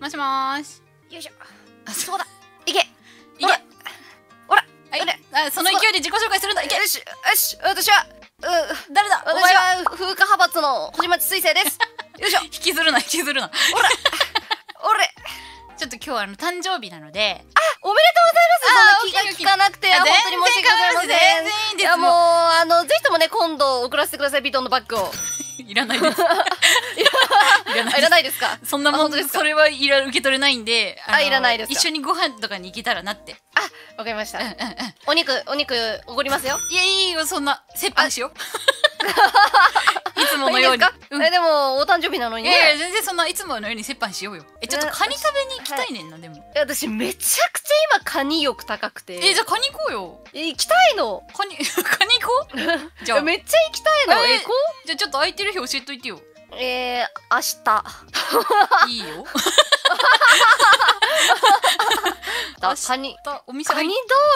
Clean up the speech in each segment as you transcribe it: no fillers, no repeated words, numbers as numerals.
もしもーし。よいしょ。あ、そうだ。いけ。いけ。ほら。あ、その勢いで自己紹介するんだ。いけ。よし。よし。私は。誰だ。私は風化派閥の小島水星です。よいしょ。引きずるな、引きずるな。ほら。俺。ちょっと今日誕生日なので。あ、おめでとうございます。聞かなくて本当に申し訳ございません。全然いいんです。いやもうぜひともね今度送らせてくださいヴィトンのバッグを。いらないです。いらないですか。そんなもんそれはいら受け取れないんで。あ、いらないです。一緒にご飯とかに行けたらなって。あ、わかりました。お肉おごりますよ。いやいいよそんな折半しよう。いつものように。えでもお誕生日なのにね。いやいや全然そんないつものように折半しようよ。えちょっとカニ食べに行きたいねんなでも。いや私めちゃくちゃ今カニ欲高くて。えじゃあカニ行こうよ。行きたいの。カニ行こう。じゃあめっちゃ行きたいの。行こう。じゃあちょっと空いてる日教えといてよ。明日。いいよ。カニ道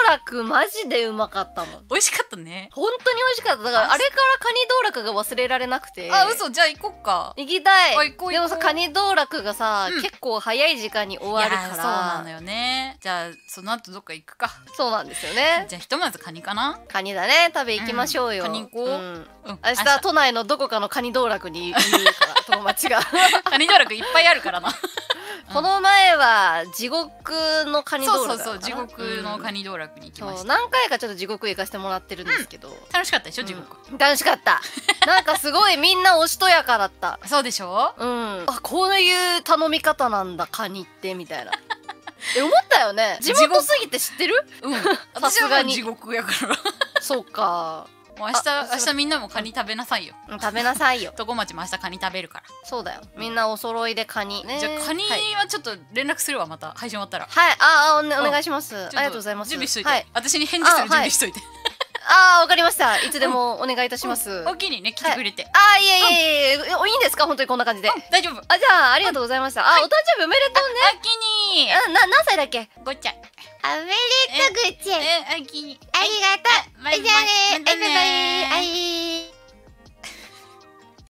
楽マジでうまかったもん。美味しかったね。本当に美味しかった。だからあれからカニ道楽が忘れられなくて。あ、嘘。じゃあ行こっか。行きたい。でもさカニ道楽がさ結構早い時間に終わるから。そうなのよね。じゃあその後どっか行くか。そうなんですよね。じゃあひとまずカニかな。カニだね。食べ行きましょうよ。カニ行こう。明日都内のどこかのカニ道楽にいるから友達が。カニ道楽いっぱいあるからな。この前は地獄のカニ道楽。そうそう地獄のカニ道楽に行きました。何回かちょっと地獄行かせてもらってるんですけど。楽しかったでしょ地獄。楽しかった。なんかすごいみんなおしとやかだった。そうでしょ。うん。あこういう頼み方なんだカニってみたいな。思ったよね。地元すぎて知ってる？うん。さすがに地獄やから。そうか。もう明日みんなもカニ食べなさいよ。食べなさいよ。床町も明日カニ食べるから。そうだよ。みんなお揃いでカニ。じゃあカニはちょっと連絡するわまた配信終わったら。はい。ああお願いします。ありがとうございます。準備しといて。私に返事する準備しといて。ああわかりました。いつでもお願いいたします。お気にね来てくれて。あいえいえいえいいんですか本当にこんな感じで。大丈夫。あじゃあありがとうございました。あお誕生日おめでとうね。あきに。何歳だっけ？5歳。おめでとうぐち。ありがとう。じゃあね。バイバイ。